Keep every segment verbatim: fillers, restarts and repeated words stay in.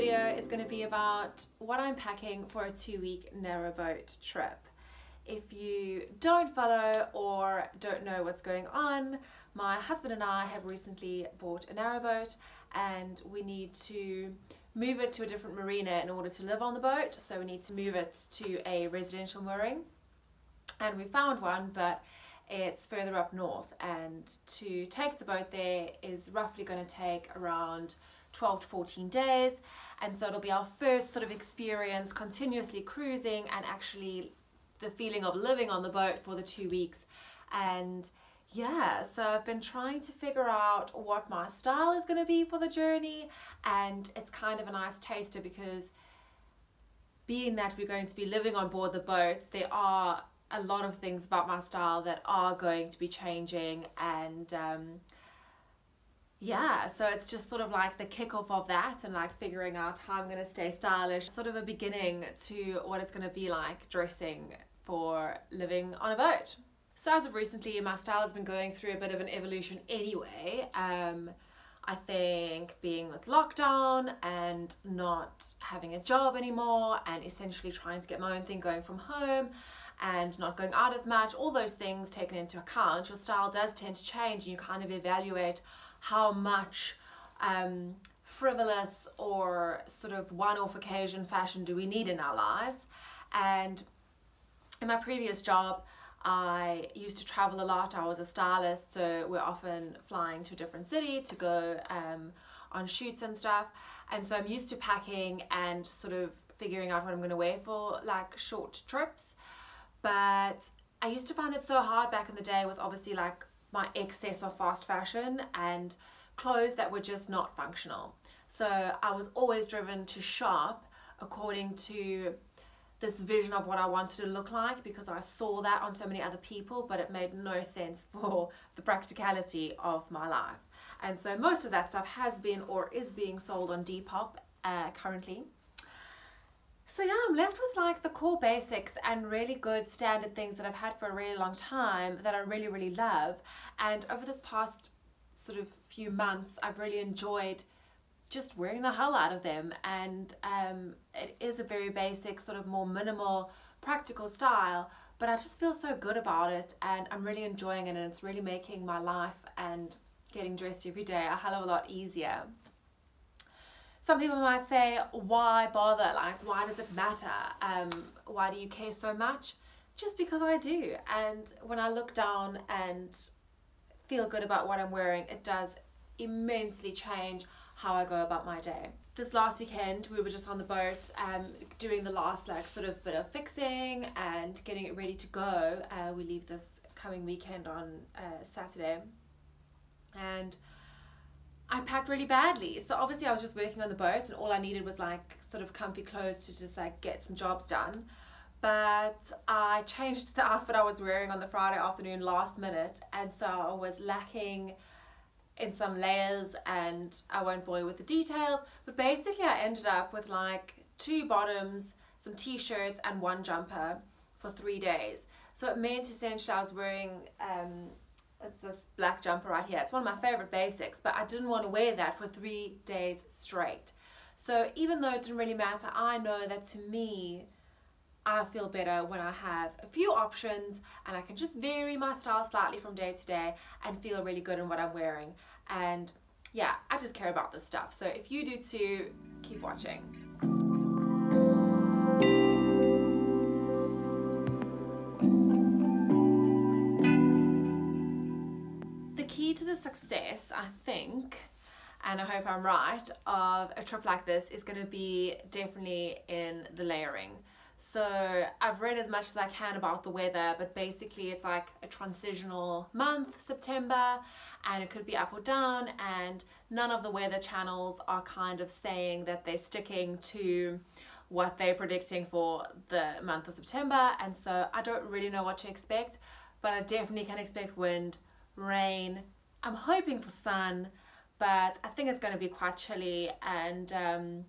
video is going to be about what I'm packing for a two-week narrowboat trip. If you don't follow or don't know what's going on, my husband and I have recently bought a narrowboat and we need to move it to a different marina in order to live on the boat, so we need to move it to a residential mooring. And we found one, but it's further up north, and to take the boat there is roughly going to take around twelve to fourteen days, and so it'll be our first sort of experience continuously cruising and actually the feeling of living on the boat for the two weeks. And yeah, so I've been trying to figure out what my style is going to be for the journey, and it's kind of a nice taster because being that we're going to be living on board the boat, there are a lot of things about my style that are going to be changing. And um, yeah, so it's just sort of like the kickoff of that and like figuring out how I'm going to stay stylish, sort of a beginning to what it's going to be like dressing for living on a boat. So as of recently, my style has been going through a bit of an evolution anyway. Um, I think being with lockdown and not having a job anymore and essentially trying to get my own thing going from home and not going out as much, all those things taken into account, your style does tend to change, and you kind of evaluate how much um, frivolous or sort of one-off occasion fashion do we need in our lives. And in my previous job, I used to travel a lot. I was a stylist, so we're often flying to a different city to go um, on shoots and stuff, and so I'm used to packing and sort of figuring out what I'm going to wear for like short trips. But I used to find it so hard back in the day with obviously like my excess of fast fashion and clothes that were just not functional, so I was always driven to shop according to this vision of what I wanted to look like because I saw that on so many other people, but it made no sense for the practicality of my life. And so most of that stuff has been or is being sold on Depop uh, currently. So yeah, I'm left with like the core basics and really good standard things that I've had for a really long time that I really, really love. And over this past sort of few months, I've really enjoyed just wearing the hell out of them. And um, it is a very basic sort of more minimal practical style, but I just feel so good about it and I'm really enjoying it, and it's really making my life and getting dressed every day a hell of a lot easier. Some people might say, why bother? Like, why does it matter? Um, why do you care so much? Just because I do. And when I look down and feel good about what I'm wearing, it does immensely change how I go about my day. This last weekend we were just on the boat um, doing the last like sort of bit of fixing and getting it ready to go. Uh, we leave this coming weekend on uh, Saturday, and I packed really badly. So obviously I was just working on the boat and all I needed was like sort of comfy clothes to just like get some jobs done. But I changed the outfit I was wearing on the Friday afternoon last minute, and so I was lacking in some layers, and I won't bore you with the details, but basically I ended up with like two bottoms, some t-shirts and one jumper for three days. So it meant essentially I was wearing um, this black jumper right here. It's one of my favorite basics, but I didn't want to wear that for three days straight. So even though it didn't really matter, I know that to me I feel better when I have a few options and I can just vary my style slightly from day to day and feel really good in what I'm wearing. And yeah, I just care about this stuff. So if you do too, keep watching. The key to the success, I think, and I hope I'm right, of a trip like this is going to be definitely in the layering. So I've read as much as I can about the weather, but basically it's like a transitional month, September, and it could be up or down, and none of the weather channels are kind of saying that they're sticking to what they're predicting for the month of September, and so I don't really know what to expect, but I definitely can expect wind, rain, I'm hoping for sun, but I think it's going to be quite chilly, and um,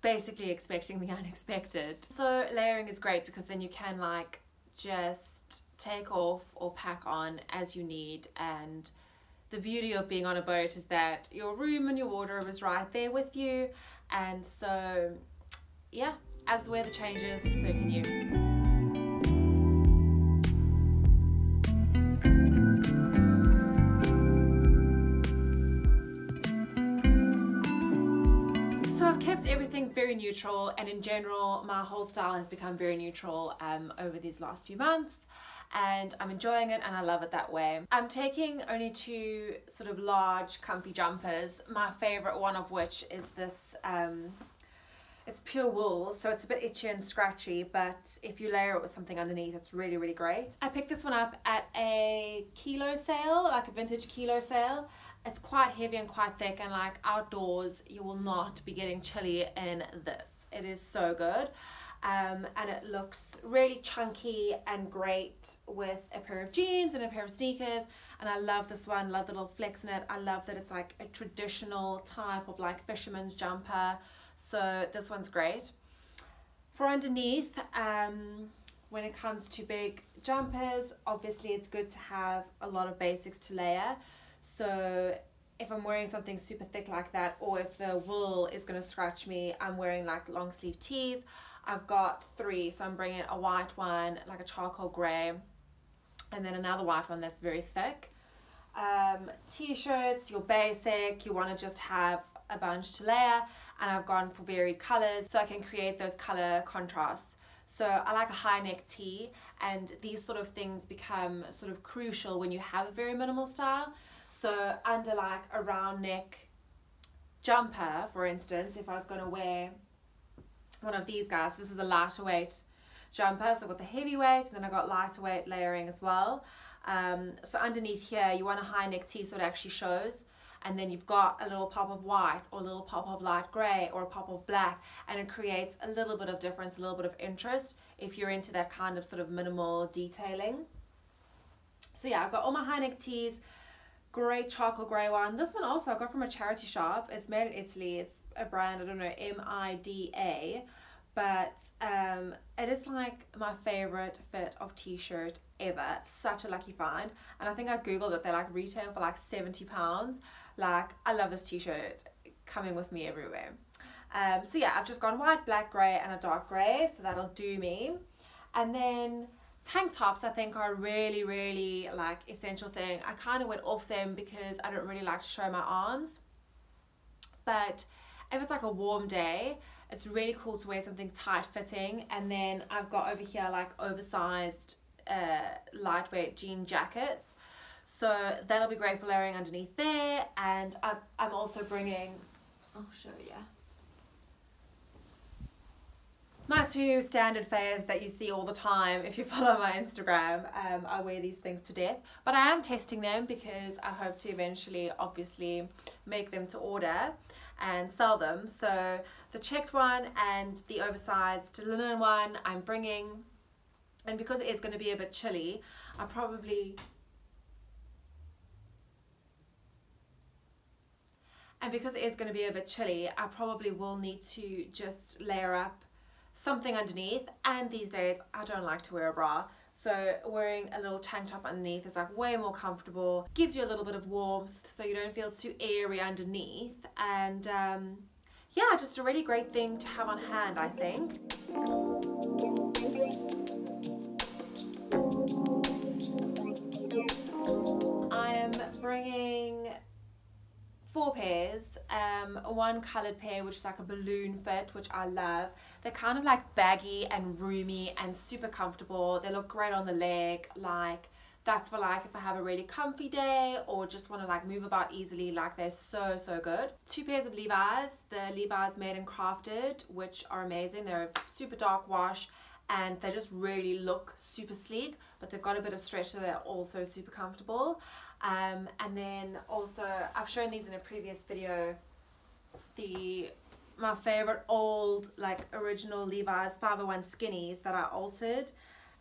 basically expecting the unexpected. So layering is great because then you can like just take off or pack on as you need, and the beauty of being on a boat is that your room and your wardrobe is right there with you, And so, yeah, as the weather changes, so can you. Kept everything very neutral, and in general my whole style has become very neutral um, over these last few months, and I'm enjoying it and I love it that way. I'm taking only two sort of large comfy jumpers, my favorite one of which is this, um, it's pure wool, so it's a bit itchy and scratchy, but if you layer it with something underneath it's really really great. I picked this one up at a kilo sale, like a vintage kilo sale. It's quite heavy and quite thick, and like outdoors you will not be getting chilly in this. It is so good, um, and it looks really chunky and great with a pair of jeans and a pair of sneakers. And I love this one, love the little flex in it. I love that it's like a traditional type of like fisherman's jumper, so this one's great. For underneath, um, when it comes to big jumpers, obviously it's good to have a lot of basics to layer. So if I'm wearing something super thick like that, or if the wool is going to scratch me, I'm wearing like long sleeve tees. I've got three, so I'm bringing a white one, like a charcoal grey, and then another white one that's very thick. Um, T-shirts, your basic, you want to just have a bunch to layer, and I've gone for varied colours so I can create those colour contrasts. So I like a high neck tee, and these sort of things become sort of crucial when you have a very minimal style. So under like a round neck jumper, for instance, if I was going to wear one of these guys, this is a lighter weight jumper, so I've got the heavy weight and then I've got lighter weight layering as well. Um, so underneath here you want a high neck tee so it actually shows, and then you've got a little pop of white or a little pop of light grey or a pop of black, and it creates a little bit of difference, a little bit of interest if you're into that kind of sort of minimal detailing. So yeah, I've got all my high neck tees. Great charcoal grey one. This one also I got from a charity shop. It's made in Italy. It's a brand, I don't know, M I D A. But um, it is like my favourite fit of t-shirt ever. Such a lucky find. And I think I googled that they like retail for like seventy pounds. Like, I love this t-shirt, coming with me everywhere. Um, so yeah, I've just gone white, black, grey and a dark grey. So that'll do me. And then tank tops I think are a really really like essential thing. I kind of went off them because I don't really like to show my arms, but if it's like a warm day it's really cool to wear something tight fitting. And then I've got over here like oversized uh, lightweight jean jackets, so that'll be great for layering underneath there. And I've, I'm also bringing, I'll show you, my two standard faves that you see all the time if you follow my Instagram. um, I wear these things to death, but I am testing them because I hope to eventually obviously make them to order and sell them. So the checked one and the oversized linen one I'm bringing, and because it is going to be a bit chilly I probably, and because it is going to be a bit chilly I probably will need to just layer up something underneath. And these days I don't like to wear a bra, so wearing a little tank top underneath is like way more comfortable, gives you a little bit of warmth so you don't feel too airy underneath. And um, yeah, just a really great thing to have on hand, I think. I am bringing four pairs, um, one coloured pair which is like a balloon fit, which I love. They're kind of like baggy and roomy and super comfortable. They look great on the leg, like that's for like if I have a really comfy day or just want to like move about easily, like they're so so good. Two pairs of Levi's, the Levi's Made and Crafted, which are amazing. They're a super dark wash and they just really look super sleek, but they've got a bit of stretch so they're also super comfortable. Um, and then also, I've shown these in a previous video, the my favorite old like original Levi's five oh one skinnies that I altered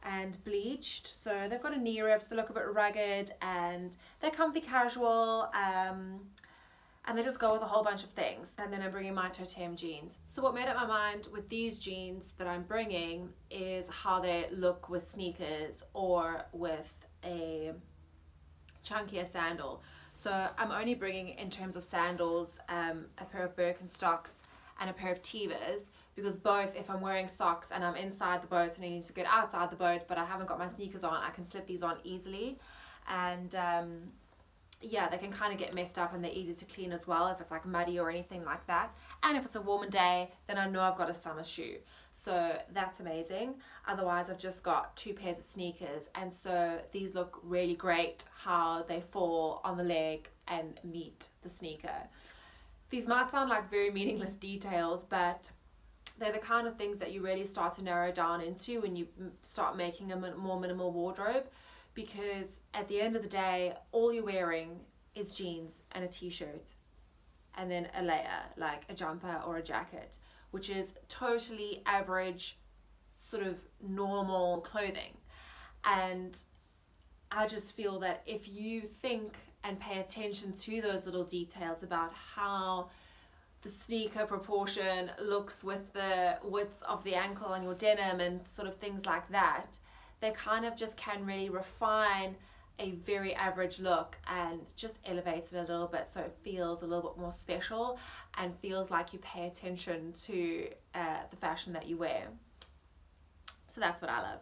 and bleached. So they've got a knee rip, so they look a bit rugged and they're comfy casual, um, and they just go with a whole bunch of things. And then I'm bringing my Totem jeans. So what made up my mind with these jeans that I'm bringing is how they look with sneakers or with a chunkier sandal. So I'm only bringing, in terms of sandals, um, a pair of Birkenstocks and a pair of Tevas, because both, if I'm wearing socks and I'm inside the boat and I need to get outside the boat but I haven't got my sneakers on, I can slip these on easily. And um, yeah, they can kind of get messed up, and they're easy to clean as well if it's like muddy or anything like that. And if it's a warmer day, then I know I've got a summer shoe, so that's amazing. Otherwise I've just got two pairs of sneakers, and so these look really great how they fall on the leg and meet the sneaker. These might sound like very meaningless details, but they're the kind of things that you really start to narrow down into when you start making a more minimal wardrobe, because at the end of the day, all you're wearing is jeans and a t-shirt, and then a layer like a jumper or a jacket, which is totally average, sort of normal clothing. And I just feel that if you think and pay attention to those little details about how the sneaker proportion looks with the width of the ankle on your denim and sort of things like that, they kind of just can really refine a very average look and just elevate it a little bit, so it feels a little bit more special and feels like you pay attention to uh, the fashion that you wear. So that's what I love.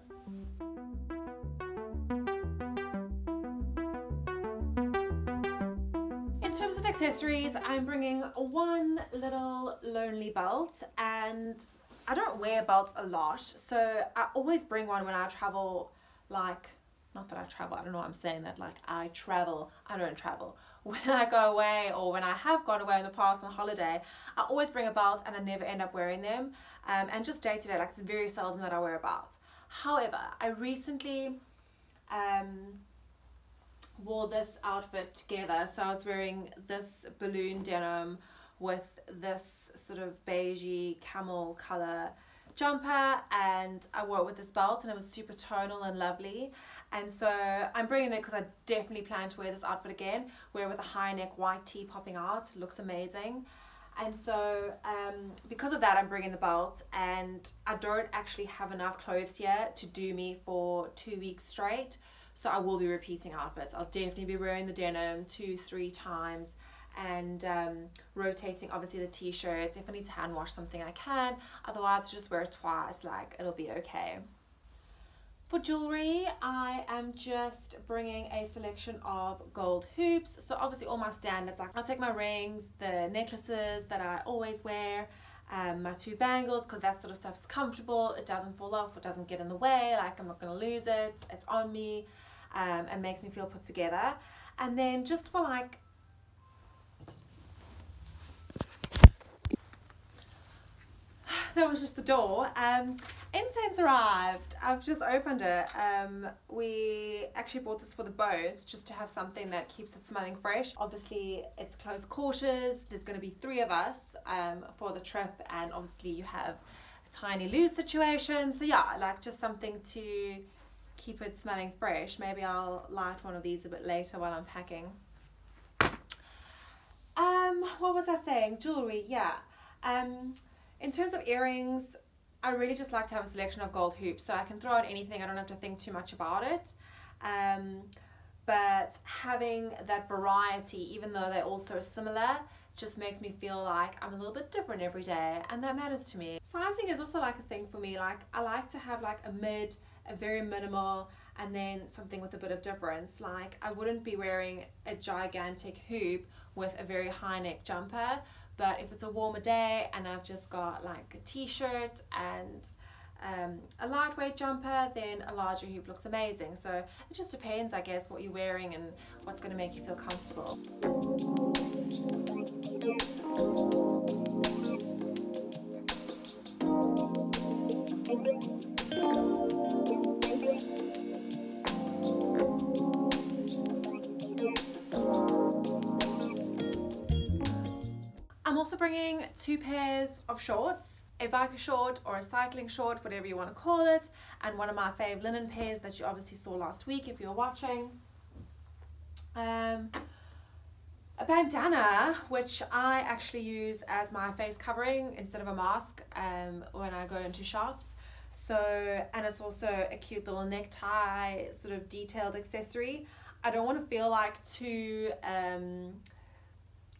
In terms of accessories, I'm bringing one little lonely belt, and I don't wear belts a lot, so I always bring one when I travel. Like, not that I travel, I don't know why I'm saying that, like I travel, I don't travel. When I go away, or when I have gone away in the past on holiday, I always bring a belt and I never end up wearing them. Um, and just day to day, like it's very seldom that I wear a belt. However, I recently um, wore this outfit together. So I was wearing this balloon denim with this sort of beigey camel color jumper, and I wore it with this belt, and it was super tonal and lovely. And so I'm bringing it because I definitely plan to wear this outfit again, wear it with a high neck white tee popping out. It looks amazing. And so um, because of that, I'm bringing the belt, and I don't actually have enough clothes here to do me for two weeks straight. So I will be repeating outfits. I'll definitely be wearing the denim two, three times, and um, rotating obviously the t-shirts. If I need to hand wash something, I can. Otherwise, just wear it twice, like it'll be okay. For jewelry, I am just bringing a selection of gold hoops. So obviously all my standards, like I'll take my rings, the necklaces that I always wear, um, my two bangles, because that sort of stuff's comfortable. It doesn't fall off, it doesn't get in the way, like I'm not gonna lose it, it's on me. Um, and makes me feel put together. And then just for like that was just the door. Um, incense arrived. I've just opened it. Um, we actually bought this for the boat just to have something that keeps it smelling fresh. Obviously it's close quarters, there's going to be three of us um, for the trip, and obviously you have a tiny loo situation, so yeah, like just something to keep it smelling fresh. Maybe I'll light one of these a bit later while I'm packing. Um, what was I saying? Jewelry, yeah. Um, in terms of earrings, I really just like to have a selection of gold hoops, so I can throw out anything, I don't have to think too much about it. Um, but having that variety, even though they're all so similar, just makes me feel like I'm a little bit different every day, and that matters to me. Sizing is also like a thing for me. Like I like to have like a mid, a very minimal, and then something with a bit of difference. Like I wouldn't be wearing a gigantic hoop with a very high neck jumper, but if it's a warmer day and I've just got like a t-shirt and um, a lightweight jumper, then a larger hoop looks amazing. So it just depends, I guess, what you're wearing and what's going to make you feel comfortable. I'm also bringing two pairs of shorts, a biker short or a cycling short, whatever you want to call it, and one of my fave linen pairs that you obviously saw last week if you were watching. Um, a bandana, which I actually use as my face covering instead of a mask um, when I go into shops. So, and it's also a cute little necktie, sort of detailed accessory. I don't want to feel like too um,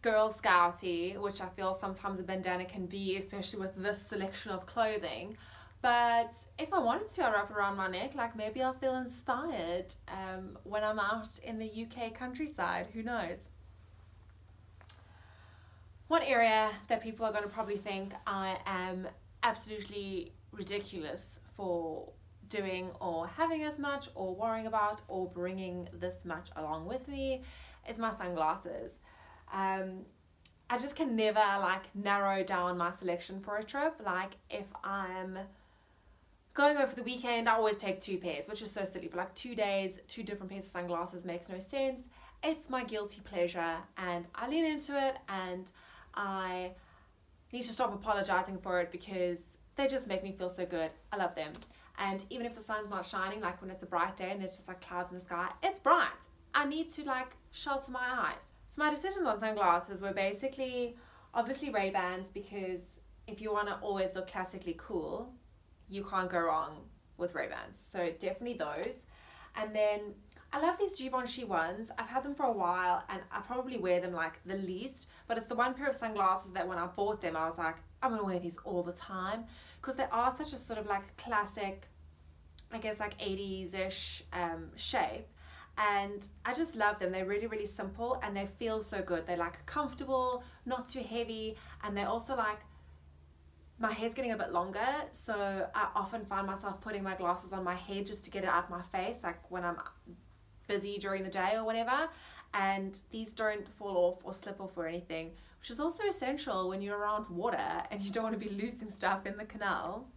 Girl Scouty, which I feel sometimes a bandana can be, especially with this selection of clothing. But if I wanted to, I wrap around my neck, like maybe I'll feel inspired um, when I'm out in the U K countryside, who knows. One area that people are going to probably think I am absolutely ridiculous for doing or having as much or worrying about or bringing this much along with me is my sunglasses. Um, I just can never like narrow down my selection for a trip. Like if I'm going over the weekend, I always take two pairs, which is so silly, but like two days, two different pairs of sunglasses makes no sense. It's my guilty pleasure and I lean into it, and I need to stop apologizing for it because they just make me feel so good. I love them. And even if the sun's not shining, like when it's a bright day and there's just like clouds in the sky, it's bright. I need to like shelter my eyes. So my decisions on sunglasses were basically, obviously Ray-Bans, because if you want to always look classically cool, you can't go wrong with Ray-Bans. So definitely those. And then I love these Givenchy ones. I've had them for a while and I probably wear them like the least, but it's the one pair of sunglasses that when I bought them, I was like, I'm gonna wear these all the time, because they are such a sort of like classic, I guess like eighties-ish um, shape. And I just love them. They're really, really simple and they feel so good. They're like comfortable, not too heavy. And they're also like, my hair's getting a bit longer, so I often find myself putting my glasses on my hair just to get it out of my face, like when I'm busy during the day or whatever. And these don't fall off or slip off or anything, which is also essential when you're around water and you don't want to be losing stuff in the canal.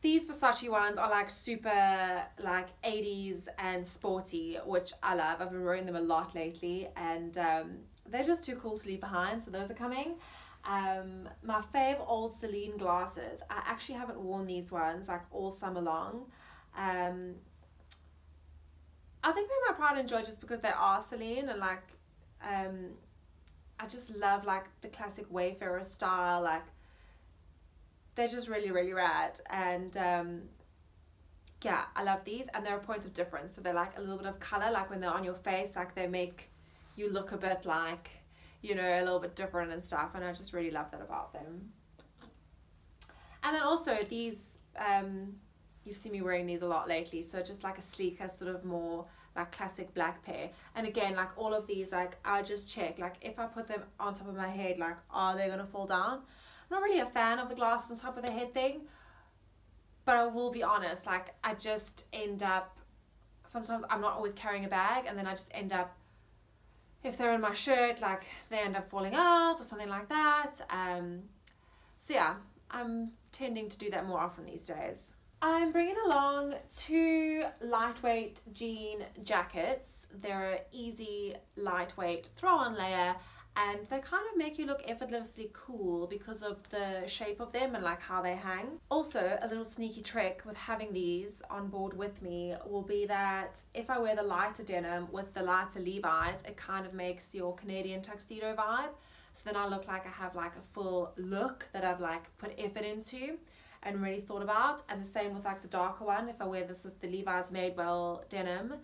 These Versace ones are like super like eighties and sporty, which I love. I've been wearing them a lot lately, and um, they're just too cool to leave behind, so those are coming. Um, my fave old Celine glasses. I actually haven't worn these ones like all summer long. Um, I think they're my pride and joy just because they are Celine, and like um, I just love like the classic Wayfarer style, like they're just really, really rad. And um, yeah, I love these, and they're a point of difference. So they're like a little bit of color, like when they're on your face, like they make you look a bit like, you know, a little bit different and stuff. And I just really love that about them. And then also these, um, you've seen me wearing these a lot lately. So just like a sleeker, sort of more like classic black pair. And again, like all of these, like I just check, like if I put them on top of my head, like, are they gonna fall down? I'm not really a fan of the glasses on top of the head thing, but I will be honest, like I just end up, sometimes I'm not always carrying a bag, and then I just end up, if they're in my shirt, like they end up falling out or something like that. Um, so yeah, I'm tending to do that more often these days. I'm bringing along two lightweight jean jackets. They're an easy, lightweight throw-on layer, and they kind of make you look effortlessly cool because of the shape of them and like how they hang. Also, a little sneaky trick with having these on board with me will be that if I wear the lighter denim with the lighter Levi's, it kind of makes your Canadian tuxedo vibe. So then I look like I have like a full look that I've like put effort into and really thought about. And the same with like the darker one. If I wear this with the Levi's Madewell denim,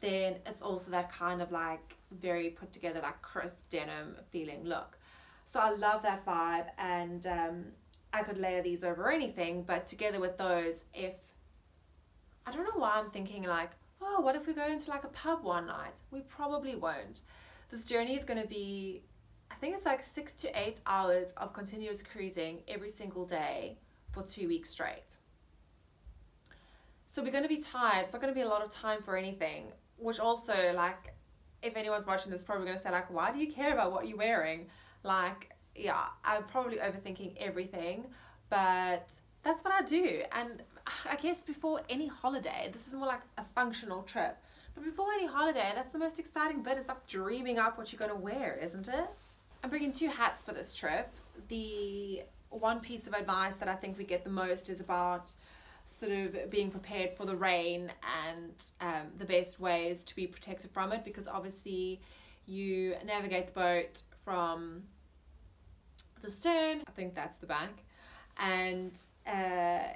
then it's also that kind of like very put together, like crisp denim feeling look. So I love that vibe, and um, I could layer these over anything, but together with those, if, I don't know why I'm thinking like, oh, what if we go into like a pub one night? We probably won't. This journey is gonna be, I think it's like six to eight hours of continuous cruising every single day for two weeks straight. So we're gonna be tired, it's not gonna be a lot of time for anything, which also like, if anyone's watching this, probably gonna say like, why do you care about what you're wearing? Like, yeah, I'm probably overthinking everything, but that's what I do. And I guess before any holiday, this is more like a functional trip, but before any holiday, that's the most exciting bit, is like dreaming up what you're gonna wear, isn't it? I'm bringing two hats for this trip. The one piece of advice that I think we get the most is about sort of being prepared for the rain and um, the best ways to be protected from it, because obviously you navigate the boat from the stern, I think that's the back, and uh,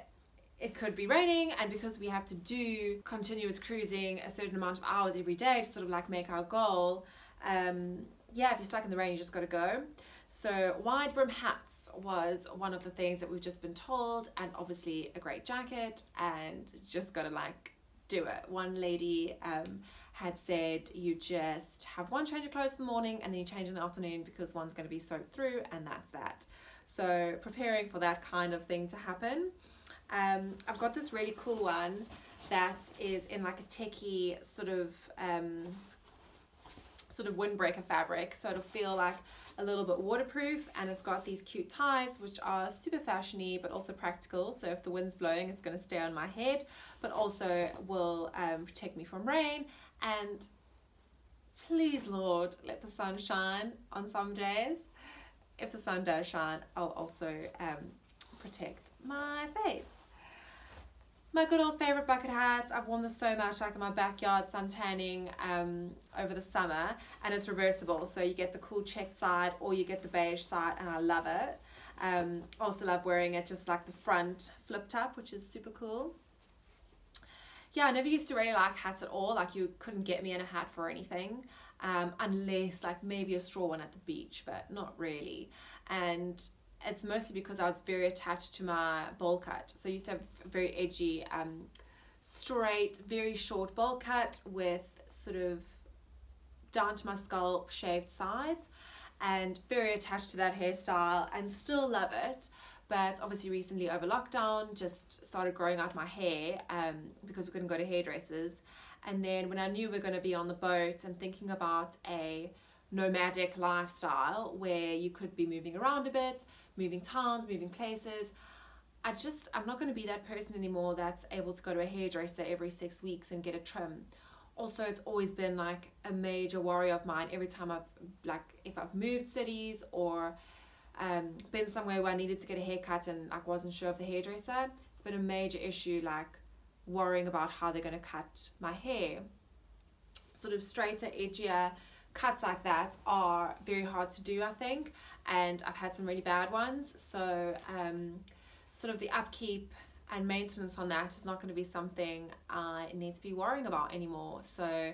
it could be raining, and because we have to do continuous cruising a certain amount of hours every day to sort of like make our goal, um, yeah, if you're stuck in the rain, you just got to go. So wide brim hats was one of the things that we've just been told, and obviously a great jacket, and just got to like do it. One lady um, had said you just have one change of clothes in the morning and then you change in the afternoon because one's going to be soaked through, and that's that. So preparing for that kind of thing to happen. Um, I've got this really cool one that is in like a techie sort of um, sort of windbreaker fabric, so it'll feel like a little bit waterproof, and it's got these cute ties which are super fashiony but also practical, so if the wind's blowing it's going to stay on my head but also will um, protect me from rain, and please Lord let the sun shine on some days. If the sun does shine, I'll also um, protect my face. My good old favourite bucket hats. I've worn this so much, like in my backyard suntanning um, over the summer, and it's reversible, so you get the cool checked side or you get the beige side, and I love it. Um, also love wearing it just like the front flipped up, which is super cool. Yeah, I never used to really like hats at all, like you couldn't get me in a hat for anything, um, unless like maybe a straw one at the beach, but not really. And it's mostly because I was very attached to my bowl cut. So I used to have a very edgy, um, straight, very short bowl cut with sort of down to my scalp shaved sides, and very attached to that hairstyle and still love it. But obviously recently over lockdown, just started growing out my hair um, because we couldn't go to hairdressers. And then when I knew we were going to be on the boat and thinking about a nomadic lifestyle where you could be moving around a bit, moving towns, moving places, I just, I'm not going to be that person anymore that's able to go to a hairdresser every six weeks and get a trim. Also, it's always been like a major worry of mine every time I've, like, if I've moved cities or um, been somewhere where I needed to get a haircut and like wasn't sure of the hairdresser, it's been a major issue, like worrying about how they're going to cut my hair. Sort of straighter, edgier cuts like that are very hard to do, I think, and I've had some really bad ones, so um, sort of the upkeep and maintenance on that is not going to be something I need to be worrying about anymore. So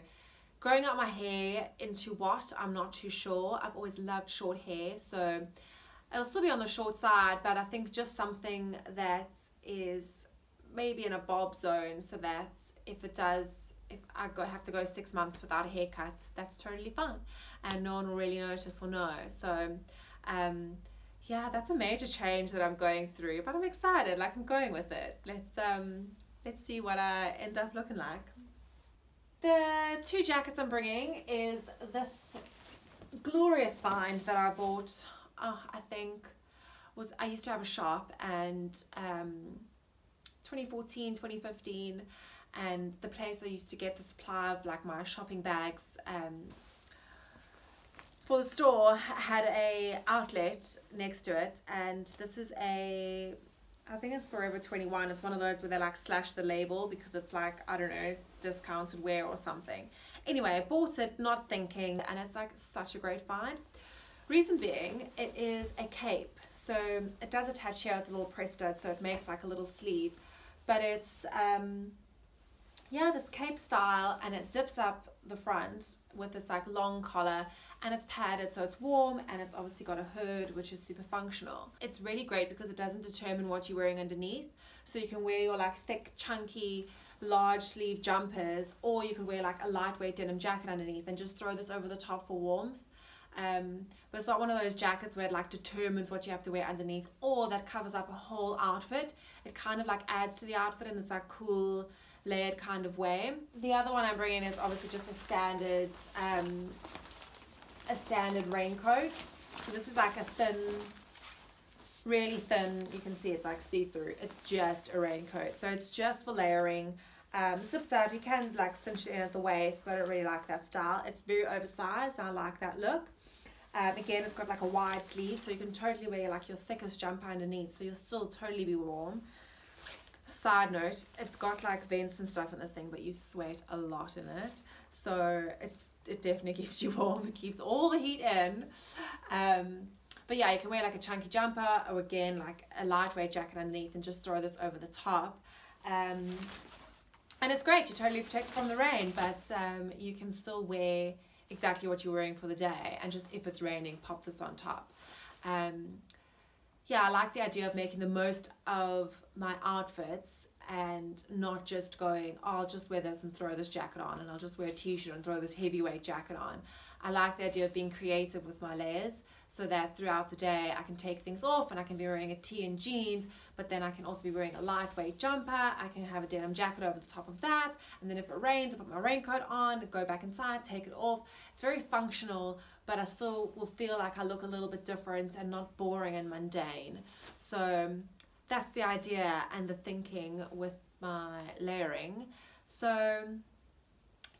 growing out my hair into what, I'm not too sure. I've always loved short hair, so it'll still be on the short side, but I think just something that is maybe in a bob zone, so that if it does, if I go, have to go six months without a haircut, that's totally fine and no one will really notice or know. So um, yeah, that's a major change that I'm going through, but I'm excited, like I'm going with it. Let's, um, let's see what I end up looking like. The two jackets I'm bringing is this glorious find that I bought, oh, I think, was I used to have a shop, and um, twenty fourteen, twenty fifteen, and the place I used to get the supply of like my shopping bags um, for the store had a outlet next to it, and this is a, I think it's Forever twenty-one, it's one of those where they like slash the label because it's like, I don't know, discounted wear or something. Anyway, I bought it not thinking, and it's like such a great find. Reason being, it is a cape, so it does attach here with a little press stud, so it makes like a little sleeve, but it's um, yeah, this cape style, and it zips up the front with this like long collar, and it's padded so it's warm, and it's obviously got a hood which is super functional. It's really great because it doesn't determine what you're wearing underneath, so you can wear your like thick chunky large sleeve jumpers, or you could wear like a lightweight denim jacket underneath and just throw this over the top for warmth. Um, but it's not one of those jackets where it like determines what you have to wear underneath or that covers up a whole outfit. It kind of like adds to the outfit, and it's like cool layered kind of way. The other one I bring in is obviously just a standard um, a standard raincoat. So this is like a thin, really thin, you can see it's like see-through, it's just a raincoat, so it's just for layering. Um, zips up, you can like cinch it in at the waist, but I don't really like that style. It's very oversized and I like that look. Um, again, it's got like a wide sleeve, so you can totally wear like your thickest jumper underneath, so you'll still totally be warm. Side note, it's got like vents and stuff in this thing, but you sweat a lot in it, so it's it definitely keeps you warm, it keeps all the heat in. Um but yeah, you can wear like a chunky jumper, or again like a lightweight jacket underneath, and just throw this over the top, um and it's great. You're totally protected from the rain, but um you can still wear exactly what you're wearing for the day, and just if it's raining, pop this on top. Um, yeah, I like the idea of making the most of my outfits and not just going, oh, I'll just wear this and throw this jacket on, and I'll just wear a t-shirt and throw this heavyweight jacket on. I like the idea of being creative with my layers, so that throughout the day I can take things off and I can be wearing a tee and jeans, but then I can also be wearing a lightweight jumper, I can have a denim jacket over the top of that, and then if it rains I put my raincoat on, go back inside, take it off. It's very functional, but I still will feel like I look a little bit different and not boring and mundane. So that's the idea and the thinking with my layering. So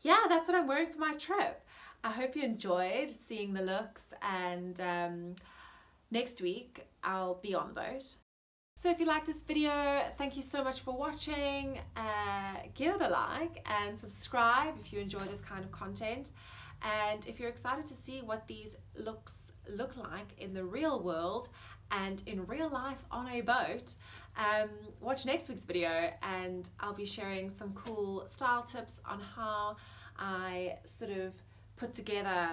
yeah, that's what I'm wearing for my trip. I hope you enjoyed seeing the looks, and um, next week I'll be on the boat. So if you like this video, thank you so much for watching. Uh, give it a like and subscribe if you enjoy this kind of content. And if you're excited to see what these looks look like in the real world and in real life on a boat, um, watch next week's video, and I'll be sharing some cool style tips on how I sort of put together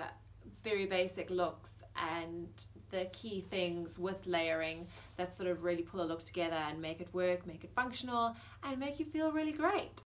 very basic looks and the key things with layering that sort of really pull the looks together and make it work, make it functional, and make you feel really great.